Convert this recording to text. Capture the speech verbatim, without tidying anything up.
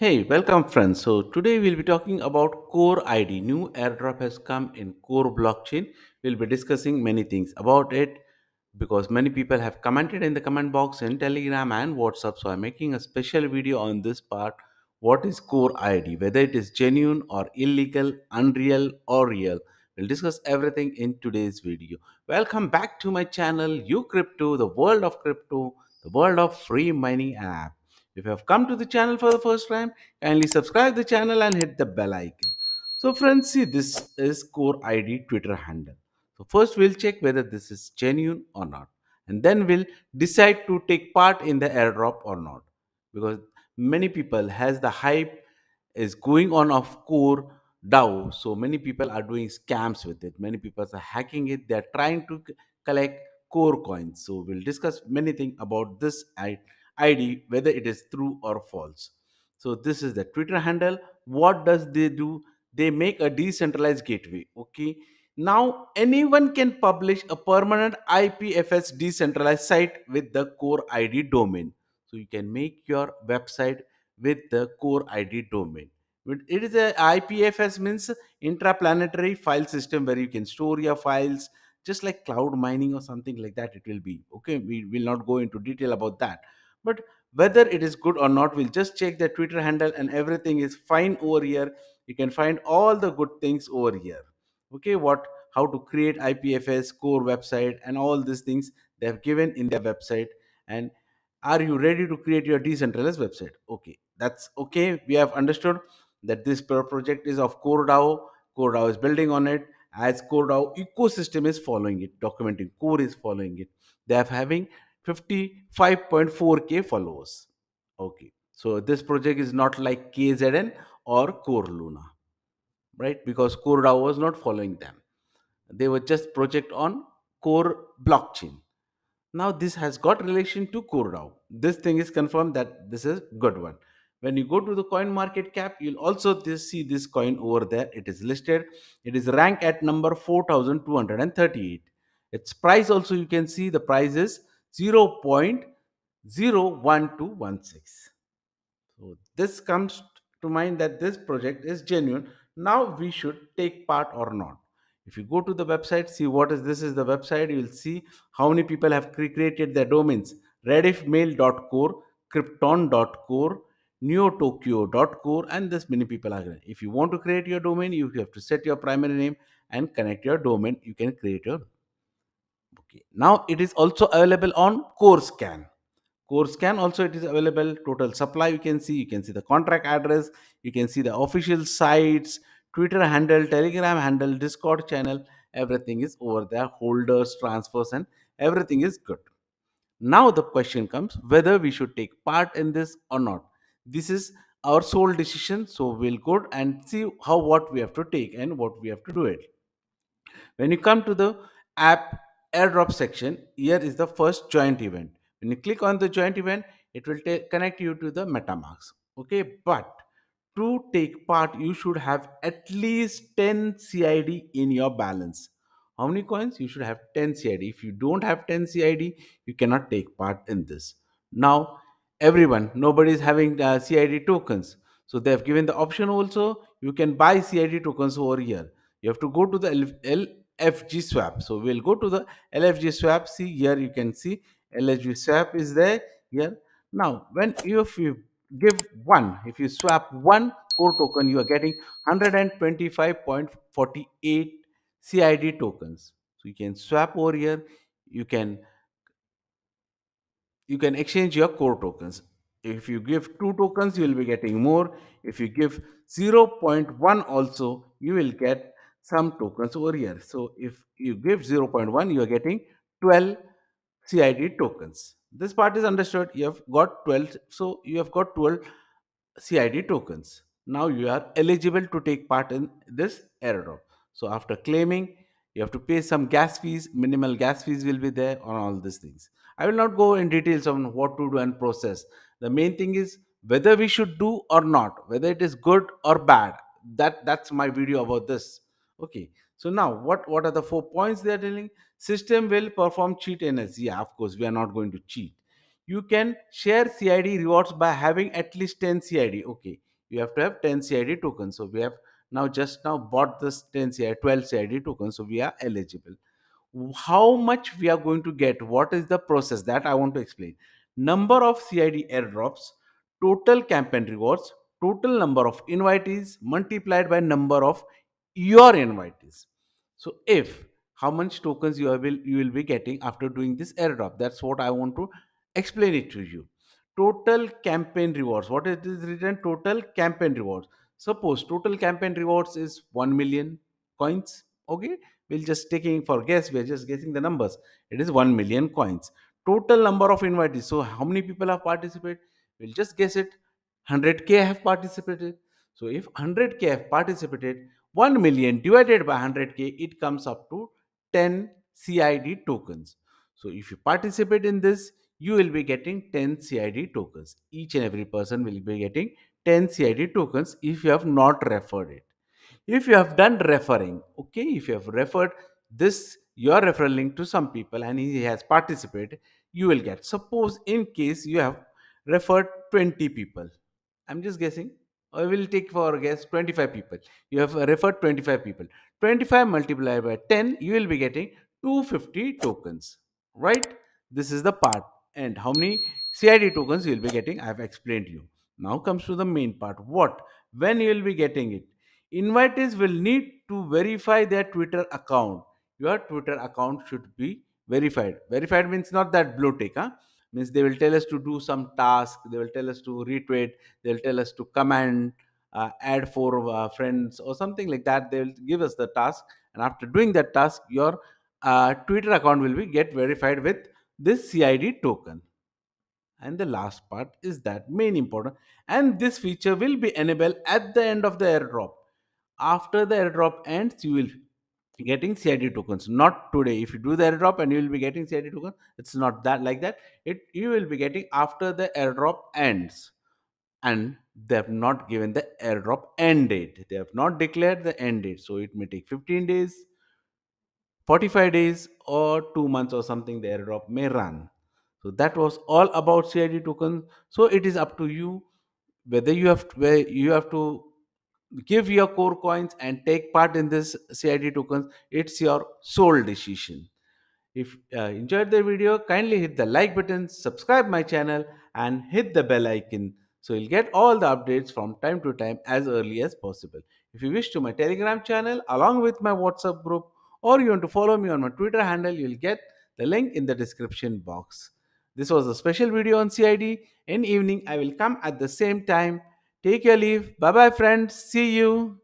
Hey, welcome friends. So today we'll be talking about Core I D. New airdrop has come in Core blockchain. We'll be discussing many things about it because many people have commented in the comment box in Telegram and WhatsApp. So I'm making a special video on this part. What is Core I D? Whether it is genuine or illegal, unreal or real. We'll discuss everything in today's video. Welcome back to my channel, You Crypto, the world of crypto, the world of free mining app. If you have come to the channel for the first time, kindly subscribe the channel and hit the bell icon. So friends, see, this is Core I D Twitter handle. So first we'll check whether this is genuine or not. And then we'll decide to take part in the airdrop or not. Because many people has the hype is going on of Core DAO. So many people are doing scams with it. Many people are hacking it. They are trying to collect Core coins. So we'll discuss many things about this I D, whether it is true or false. So this is the Twitter handle. What does they do? They make a decentralized gateway. Okay. Now anyone can publish a permanent I P F S decentralized site with the Core I D domain. So you can make your website with the Core I D domain. It is a I P F S means intraplanetary file system where you can store your files just like cloud mining or something like that. It will be okay. We will not go into detail about that. But whether it is good or not, we'll just check the Twitter handle and everything is fine over here. You can find all the good things over here. Okay, what, how to create I P F S, Core website and all these things they have given in their website. And are you ready to create your decentralized website? Okay, that's okay. We have understood that this project is of Core DAO. Core DAO is building on it as Core DAO ecosystem is following it. Documenting Core is following it. They have having fifty-five point four K followers. Okay, so this project is not like K Z N or Core Luna, right? Because Core DAO was not following them. They were just project on Core blockchain. Now this has got relation to Core DAO. This thing is confirmed that this is good one. When you go to the coin market cap, you'll also see this coin over there. It is listed. It is ranked at number four thousand two hundred thirty-eight. Its price also you can see the price is zero point zero one two one six. So this comes to mind that this project is genuine. Now we should take part or not. If you go to the website, see what is this is the website, you will see how many people have created their domains. Rediffmail dot core, Krypton dot core, Neo Tokyo dot core, and this many people are there. If you want to create your domain, you have to set your primary name and connect your domain. You can create your okay. Now it is also available on CoreScan. CoreScan also it is available. Total supply you can see. You can see the contract address. You can see the official sites, Twitter handle, Telegram handle, Discord channel. Everything is over there. Holders, transfers and everything is good. Now the question comes whether we should take part in this or not. This is our sole decision. So we'll go and see how what we have to take and what we have to do it. When you come to the app airdrop section, here is the first joint event. When you click on the joint event, it will connect you to the MetaMask. Okay, but to take part, you should have at least ten C I D in your balance. How many coins? You should have ten C I D. If you don't have ten C I D, you cannot take part in this. Now, everyone, nobody is having uh, C I D tokens. So they have given the option also, you can buy C I D tokens over here. You have to go to the L F G swap. So we'll go to the L F G swap. See here, you can see L F G swap is there here. Now, when you, if you give one, if you swap one core token, you are getting one hundred twenty-five point four eight C I D tokens. So you can swap over here. You can you can exchange your core tokens. If you give two tokens, you will be getting more. If you give zero point one also, you will get some tokens over here. So if you give zero point one, you are getting twelve C I D tokens. This part is understood. You have got twelve. So you have got twelve C I D tokens. Now you are eligible to take part in this airdrop. So after claiming, you have to pay some gas fees. Minimal gas fees will be there on all these things. I will not go in details on what to do and process. The main thing is whether we should do or not, whether it is good or bad. That, that's my video about this. Okay, so now what, what are the four points they are telling? System will perform cheat analysis. Yeah, of course, we are not going to cheat. you can share C I D rewards by having at least ten C I D. Okay, you have to have ten C I D tokens. So we have now just now bought this ten C I D, twelve C I D tokens. So we are eligible. How much we are going to get? What is the process that I want to explain? Number of C I D airdrops, total campaign rewards, total number of invitees multiplied by number of your invitees. So if how much tokens you will you will be getting after doing this airdrop, that's what I want to explain it to you. Total campaign rewards. What it is written? Total campaign rewards. Suppose total campaign rewards is one million coins. Okay, we'll just taking for guess. We're just guessing the numbers. It is one million coins. Total number of invitees. So how many people have participated? We'll just guess it. one hundred K have participated. So if one hundred K have participated, one million divided by one hundred K, it comes up to ten C I D tokens. So if you participate in this, you will be getting ten C I D tokens. Each and every person will be getting ten C I D tokens if you have not referred it. If you have done referring, okay, if you have referred this, your referral link to some people and he has participated, you will get. Suppose in case you have referred twenty people. I'm just guessing. I will take for a guess twenty-five people. You have referred twenty-five people. twenty-five multiplied by ten, you will be getting two hundred fifty tokens. Right? This is the part. And how many C I D tokens you will be getting, I have explained to you. Now comes to the main part. What? When you will be getting it? Invitees will need to verify their Twitter account. Your Twitter account should be verified. Verified means not that blue tick, huh? Means they will tell us to do some task, they will tell us to retweet, they will tell us to comment, uh, add for uh, friends or something like that. They will give us the task, and after doing that task, your uh, Twitter account will be get verified with this C I D token. And the last part is that main important, and this feature will be enabled at the end of the airdrop. After the airdrop ends, you will be getting C I D tokens. Not today. If you do the airdrop and you will be getting C I D tokens, it's not that like that. It you will be getting after the airdrop ends, and they have not given the airdrop end date. They have not declared the end date, so it may take fifteen days, forty-five days, or two months or something. The airdrop may run. So that was all about C I D tokens. So it is up to you whether you have to, where you have to. Give your core coins and take part in this C I D tokens. It's your sole decision. If you uh, enjoyed the video, kindly hit the like button, subscribe my channel and hit the bell icon. So you'll get all the updates from time to time as early as possible. If you wish to my Telegram channel along with my WhatsApp group, or you want to follow me on my Twitter handle, you'll get the link in the description box. This was a special video on C I D. In evening, I will come at the same time. Take your leave. Bye-bye, friends. See you.